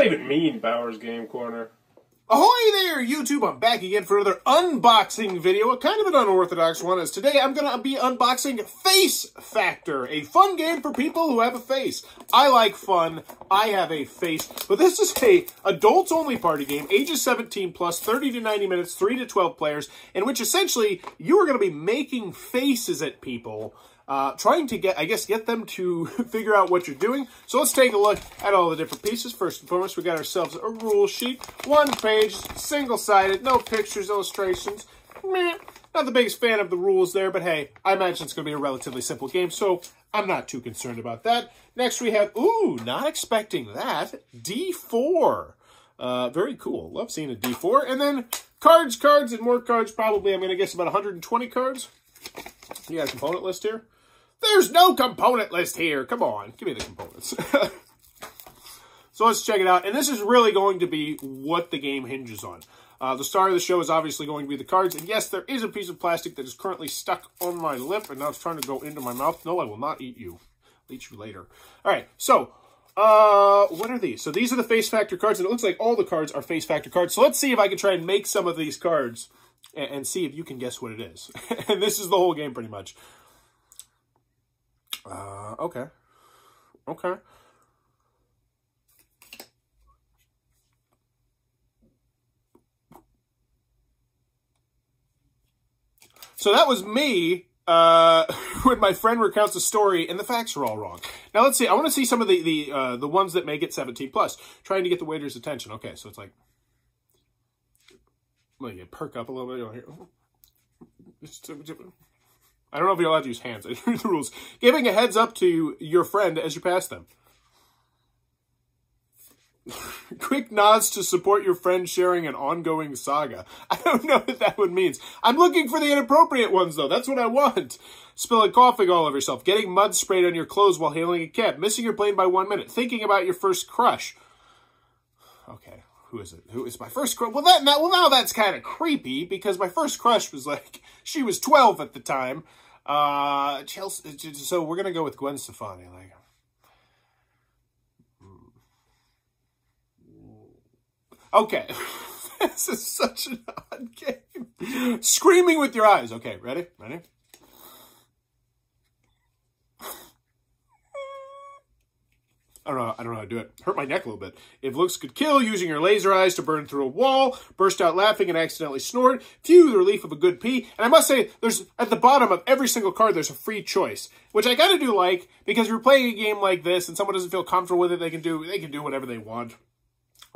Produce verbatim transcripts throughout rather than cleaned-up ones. that even mean, Bower's Game Corner? Ahoy there, YouTube! I'm back again for another unboxing video, a kind of an unorthodox one, as today I'm going to be unboxing Face Factor, a fun game for people who have a face. I like fun, I have a face, but this is a adults-only party game, ages seventeen plus, thirty to ninety minutes, three to twelve players, in which essentially you are going to be making faces at people, uh, trying to get, I guess, get them to figure out what you're doing. So let's take a look at all the different pieces. First and foremost, we got ourselves a rule sheet, one page, single-sided, no pictures, illustrations. Meh. Not the biggest fan of the rules there, but hey, I imagine it's going to be a relatively simple game, so I'm not too concerned about that. Next we have, ooh, not expecting that, D four. Uh, very cool. Love seeing a D four. And then cards, cards, and more cards. Probably, I'm going to guess, about one hundred twenty cards. You got a component list here? There's no component list here. Come on, give me the components. So let's check it out. And this is really going to be what the game hinges on. Uh, the star of the show is obviously going to be the cards. And yes, there is a piece of plastic that is currently stuck on my lip. And now it's trying to go into my mouth. No, I will not eat you. I'll eat you later. All right, so uh, what are these? So these are the Face Factor cards. And it looks like all the cards are Face Factor cards. So let's see if I can try and make some of these cards and, and see if you can guess what it is. And this is the whole game pretty much. Uh, okay. Okay. So that was me uh, when my friend recounts a story and the facts are all wrong. Now let's see. I want to see some of the the uh, the ones that make it seventeen plus. Trying to get the waiter's attention. Okay, so it's like, let me perk up a little bit over here. I don't know if you're allowed to use hands. I read the rules. Giving a heads up to your friend as you pass them. Quick nods to support your friend sharing an ongoing saga. I don't know what that one means. I'm looking for the inappropriate ones, though. That's what I want. Spilling coughing all over yourself. Getting mud sprayed on your clothes while hailing a cab. Missing your plane by one minute. Thinking about your first crush. Okay, who is it? Who is my first crush? Well, that, well, now that's kind of creepy, because my first crush was like, she was twelve at the time. Uh, Chelsea, so we're going to go with Gwen Stefani, like... Okay, this is such an odd game. Screaming with your eyes. Okay, ready? Ready? I don't know. I don't know how to do it. Hurt my neck a little bit. If looks could kill, using your laser eyes to burn through a wall, burst out laughing and accidentally snort. Phew, the relief of a good pee. And I must say, there's at the bottom of every single card, there's a free choice, which I kind of do like, because if you're playing a game like this and someone doesn't feel comfortable with it, they can do they can do whatever they want.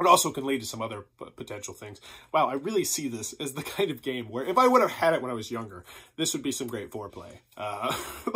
It also can lead to some other potential things. Wow, I really see this as the kind of game where if I would have had it when I was younger, this would be some great foreplay. Uh,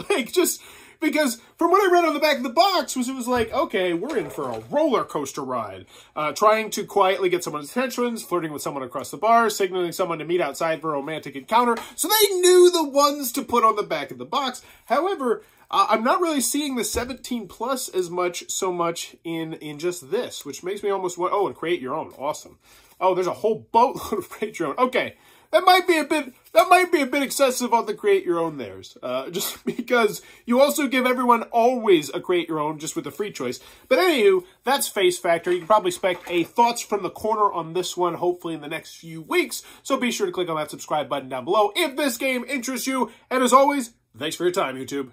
like, just because from what I read on the back of the box was it was like, okay, we're in for a roller coaster ride. Uh, trying to quietly get someone's attention, flirting with someone across the bar, signaling someone to meet outside for a romantic encounter. So they knew the ones to put on the back of the box. However... Uh, I'm not really seeing the seventeen plus as much, so much in, in just this, which makes me almost want, oh, and create your own. Awesome. Oh, there's a whole boatload of create your own. Okay. That might be a bit, that might be a bit excessive on the create your own theirs. Uh, just because you also give everyone always a create your own just with a free choice. But anywho, that's Face Factor. You can probably expect a thoughts from the corner on this one, hopefully in the next few weeks. So be sure to click on that subscribe button down below if this game interests you. And as always, thanks for your time, YouTube.